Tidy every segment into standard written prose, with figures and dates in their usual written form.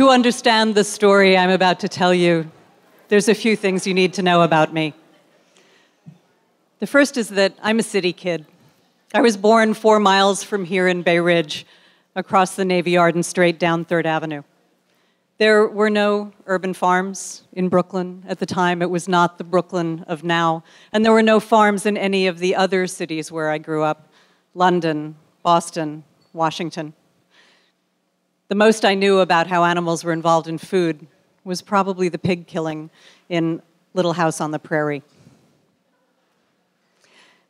To understand the story I'm about to tell you, there's a few things you need to know about me. The first is that I'm a city kid. I was born 4 miles from here in Bay Ridge, across the Navy Yard and straight down 3rd Avenue. There were no urban farms in Brooklyn at the time. It was not the Brooklyn of now. And there were no farms in any of the other cities where I grew up, London, Boston, Washington. The most I knew about how animals were involved in food was probably the pig killing in Little House on the Prairie.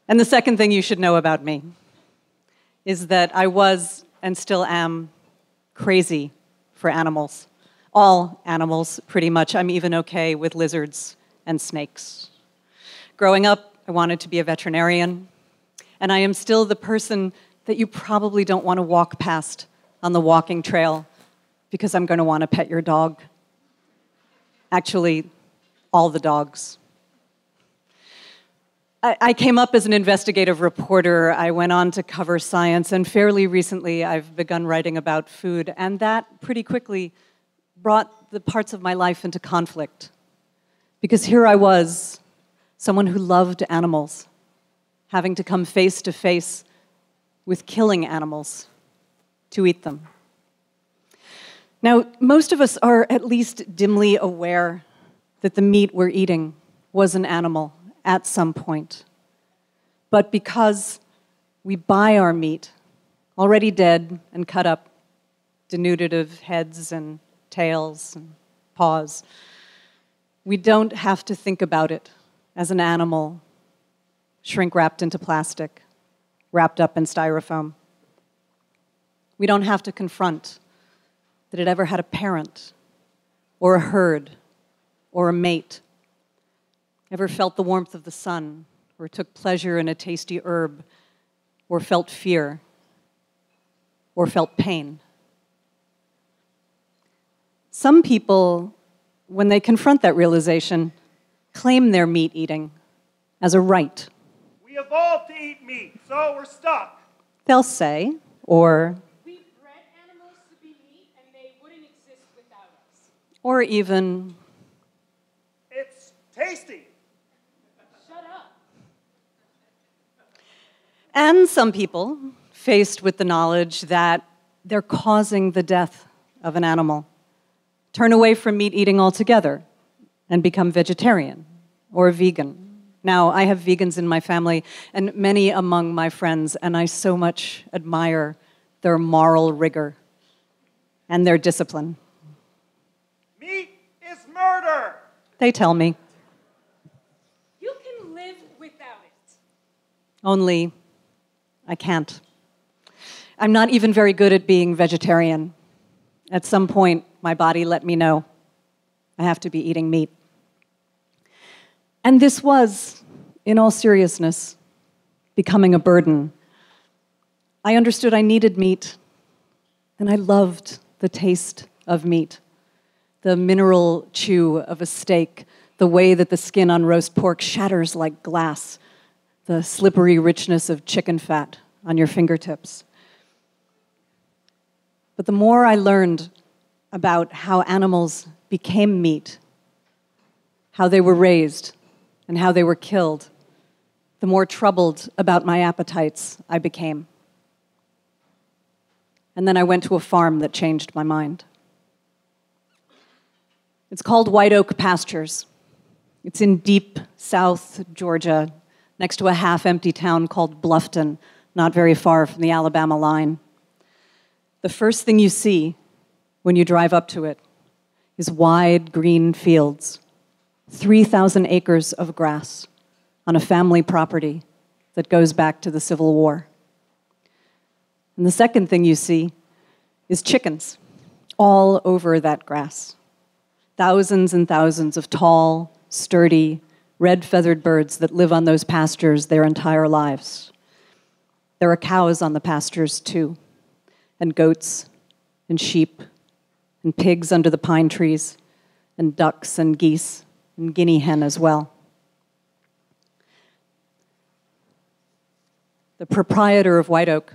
And the second thing you should know about me is that I was, and still am, crazy for animals. All animals, pretty much. I'm even okay with lizards and snakes. Growing up, I wanted to be a veterinarian, and I am still the person that you probably don't want to walk past on the walking trail because I'm going to want to pet your dog. Actually, all the dogs. I came up as an investigative reporter. I went on to cover science, and fairly recently I've begun writing about food, and that pretty quickly brought the parts of my life into conflict. Because here I was, someone who loved animals, having to come face to face with killing animals to eat them. Now, most of us are at least dimly aware that the meat we're eating was an animal at some point. But because we buy our meat, already dead and cut up, denuded of heads and tails and paws, we don't have to think about it as an animal shrink-wrapped into plastic, wrapped up in styrofoam. We don't have to confront that it ever had a parent, or a herd, or a mate, ever felt the warmth of the sun, or took pleasure in a tasty herb, or felt fear, or felt pain. Some people, when they confront that realization, claim their meat eating as a right. We evolved to eat meat, so we're stuck. They'll say, or we bred animals to be meat and they wouldn't exist without us. Or even, it's tasty. And some people, faced with the knowledge that they're causing the death of an animal, turn away from meat eating altogether and become vegetarian or vegan. Now, I have vegans in my family and many among my friends, and I so much admire their moral rigor and their discipline. Meat is murder, they tell me. You can live without it. Only I can't. I'm not even very good at being vegetarian. At some point, my body let me know I have to be eating meat. And this was, in all seriousness, becoming a burden. I understood I needed meat, and I loved the taste of meat, the mineral chew of a steak, the way that the skin on roast pork shatters like glass, the slippery richness of chicken fat on your fingertips. But the more I learned about how animals became meat, how they were raised, and how they were killed, the more troubled about my appetites I became. And then I went to a farm that changed my mind. It's called White Oak Pastures. It's in deep South Georgia, next to a half-empty town called Bluffton, not very far from the Alabama line. The first thing you see when you drive up to it is wide green fields, 3,000 acres of grass on a family property that goes back to the Civil War. And the second thing you see is chickens all over that grass. Thousands and thousands of tall, sturdy, red-feathered birds that live on those pastures their entire lives. There are cows on the pastures, too, and goats, and sheep, and pigs under the pine trees, and ducks and geese, and guinea hen as well. The proprietor of White Oak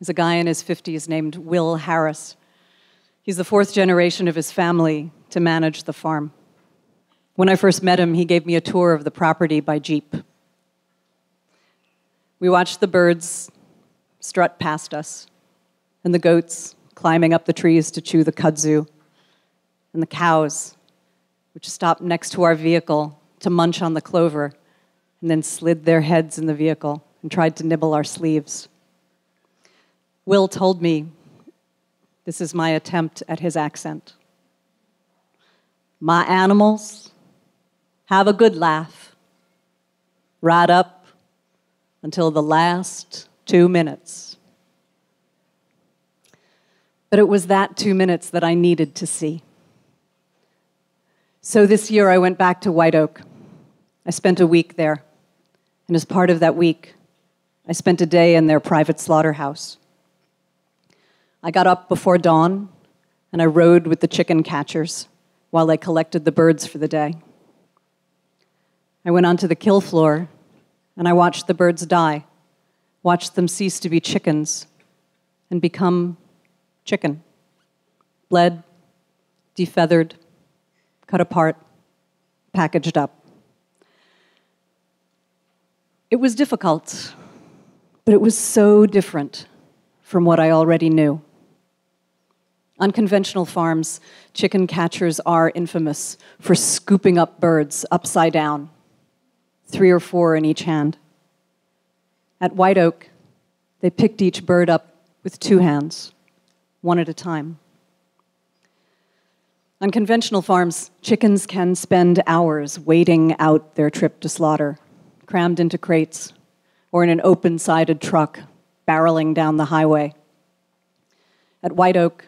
is a guy in his 50s named Will Harris. He's the fourth generation of his family to manage the farm. When I first met him, he gave me a tour of the property by Jeep. We watched the birds strut past us, and the goats climbing up the trees to chew the kudzu, and the cows, which stopped next to our vehicle to munch on the clover, and then slid their heads in the vehicle and tried to nibble our sleeves. Will told me, this is my attempt at his accent. My animals have a good laugh, right up until the last 2 minutes. But it was that 2 minutes that I needed to see. So this year I went back to White Oak. I spent a week there, and as part of that week, I spent a day in their private slaughterhouse. I got up before dawn, and I rode with the chicken catchers while I collected the birds for the day. I went onto the kill floor, and I watched the birds die, watched them cease to be chickens and become chicken, bled, defeathered, cut apart, packaged up. It was difficult, but it was so different from what I already knew. On conventional farms, chicken catchers are infamous for scooping up birds upside down, 3 or 4 in each hand. At White Oak, they picked each bird up with 2 hands, one at a time. On conventional farms, chickens can spend hours waiting out their trip to slaughter, crammed into crates, or in an open-sided truck, barreling down the highway. At White Oak,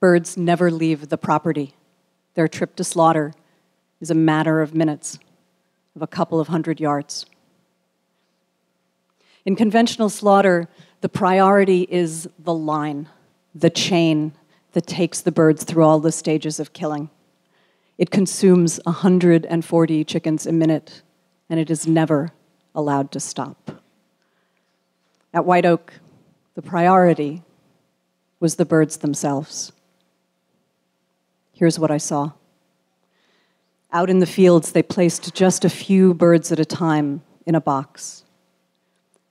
birds never leave the property. Their trip to slaughter is a matter of minutes, of a couple of hundred yards. In conventional slaughter, the priority is the line, the chain, that takes the birds through all the stages of killing. It consumes 140 chickens a minute, and it is never allowed to stop. At White Oak, the priority was the birds themselves. Here's what I saw. Out in the fields, they placed just a few birds at a time in a box.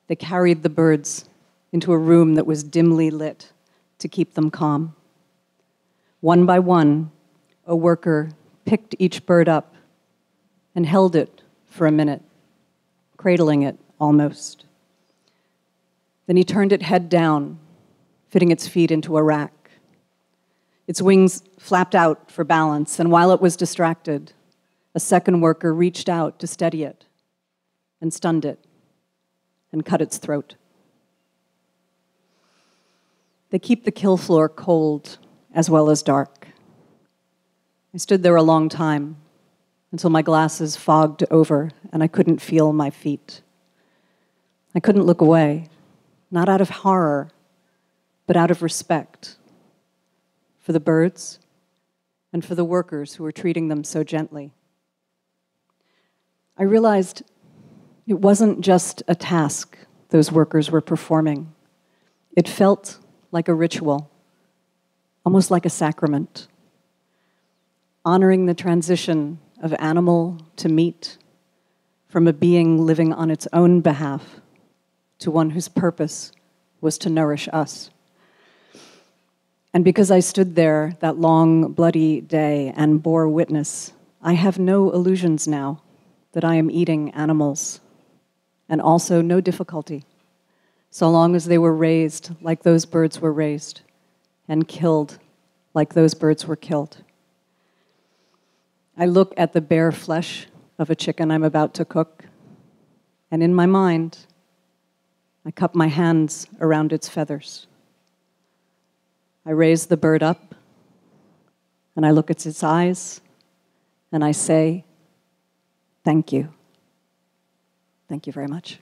They carried the birds into a room that was dimly lit to keep them calm. One by one, a worker picked each bird up and held it for a minute, cradling it almost. Then he turned it head down, fitting its feet into a rack. Its wings flapped out for balance, and while it was distracted, a second worker reached out to steady it and stunned it and cut its throat. They keep the kill floor cold as well as dark. I stood there a long time until my glasses fogged over and I couldn't feel my feet. I couldn't look away, not out of horror, but out of respect for the birds and for the workers who were treating them so gently. I realized it wasn't just a task those workers were performing. It felt like a ritual, almost like a sacrament, honoring the transition of animal to meat, from a being living on its own behalf to one whose purpose was to nourish us. And because I stood there that long, bloody day and bore witness, I have no illusions now that I am eating animals, and also no difficulty, so long as they were raised like those birds were raised, and killed like those birds were killed. I look at the bare flesh of a chicken I'm about to cook, and in my mind, I cup my hands around its feathers. I raise the bird up, and I look at its eyes, and I say, thank you. Thank you very much.